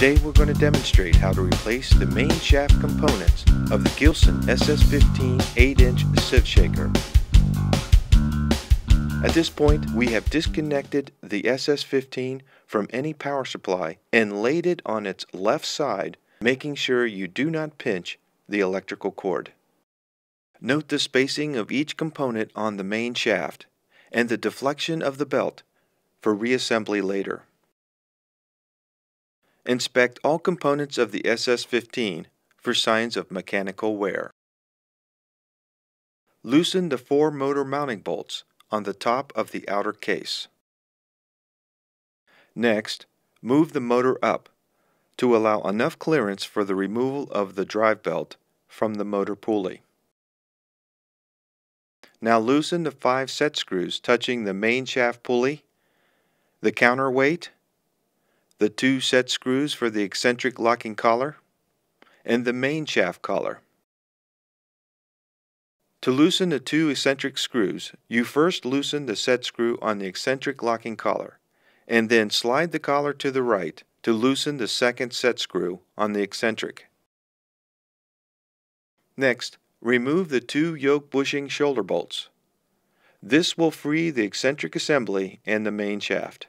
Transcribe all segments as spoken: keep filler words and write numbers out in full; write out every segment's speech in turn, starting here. Today we're going to demonstrate how to replace the main shaft components of the Gilson S S fifteen eight inch sieve shaker. At this point, we have disconnected the S S fifteen from any power supply and laid it on its left side, making sure you do not pinch the electrical cord. Note the spacing of each component on the main shaft and the deflection of the belt for reassembly later. Inspect all components of the S S fifteen for signs of mechanical wear. Loosen the four motor mounting bolts on the top of the outer case. Next, move the motor up to allow enough clearance for the removal of the drive belt from the motor pulley. Now loosen the five set screws touching the main shaft pulley, the counterweight, the two set screws for the eccentric locking collar, and the main shaft collar. To loosen the two eccentric screws, you first loosen the set screw on the eccentric locking collar, and then slide the collar to the right to loosen the second set screw on the eccentric. Next, remove the two yoke bushing shoulder bolts. This will free the eccentric assembly and the main shaft.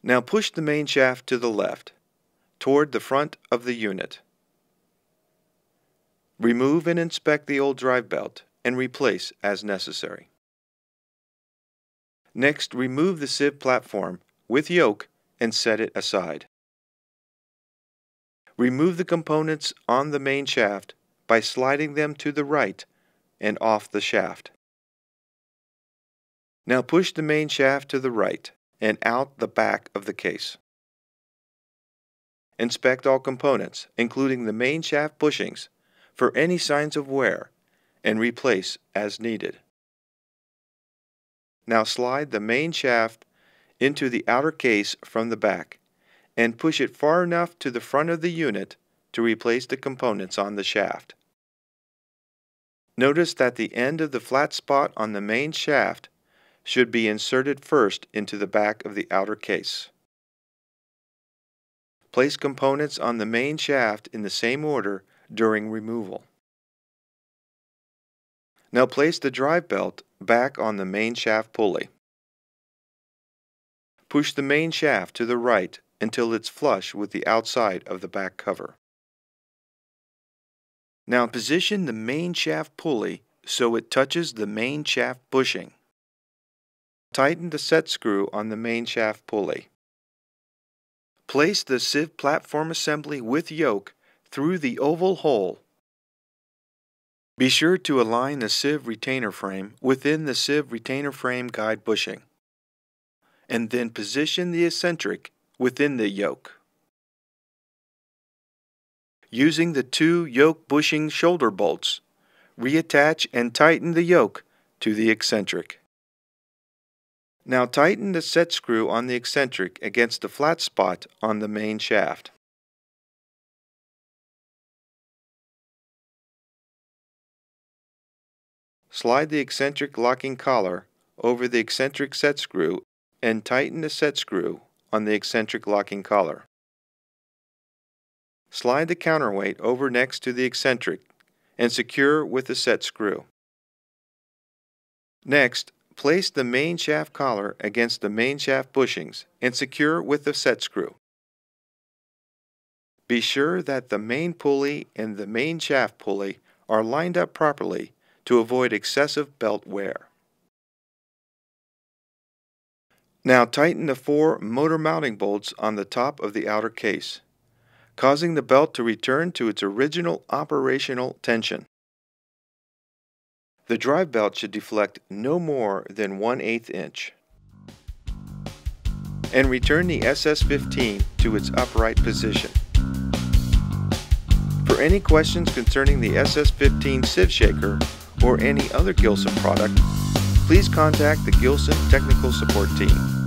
Now push the main shaft to the left, toward the front of the unit. Remove and inspect the old drive belt and replace as necessary. Next, remove the sieve platform with yoke and set it aside. Remove the components on the main shaft by sliding them to the right and off the shaft. Now push the main shaft to the right and out the back of the case. Inspect all components, including the main shaft bushings, for any signs of wear and replace as needed. Now slide the main shaft into the outer case from the back and push it far enough to the front of the unit to replace the components on the shaft. Notice that the end of the flat spot on the main shaft should be inserted first into the back of the outer case. Place components on the main shaft in the same order during removal. Now place the drive belt back on the main shaft pulley. Push the main shaft to the right until it's flush with the outside of the back cover. Now position the main shaft pulley so it touches the main shaft bushing. Tighten the set screw on the main shaft pulley. Place the sieve platform assembly with yoke through the oval hole. Be sure to align the sieve retainer frame within the sieve retainer frame guide bushing, and then position the eccentric within the yoke. Using the two yoke bushing shoulder bolts, reattach and tighten the yoke to the eccentric. Now tighten the set screw on the eccentric against the flat spot on the main shaft. Slide the eccentric locking collar over the eccentric set screw and tighten the set screw on the eccentric locking collar. Slide the counterweight over next to the eccentric and secure with the set screw. Next, place the main shaft collar against the main shaft bushings and secure with the set screw. Be sure that the main pulley and the main shaft pulley are lined up properly to avoid excessive belt wear. Now tighten the four motor mounting bolts on the top of the outer case, causing the belt to return to its original operational tension. The drive belt should deflect no more than one eighth inch. And return the S S fifteen to its upright position. For any questions concerning the S S fifteen sieve shaker, or any other Gilson product, please contact the Gilson Technical Support Team.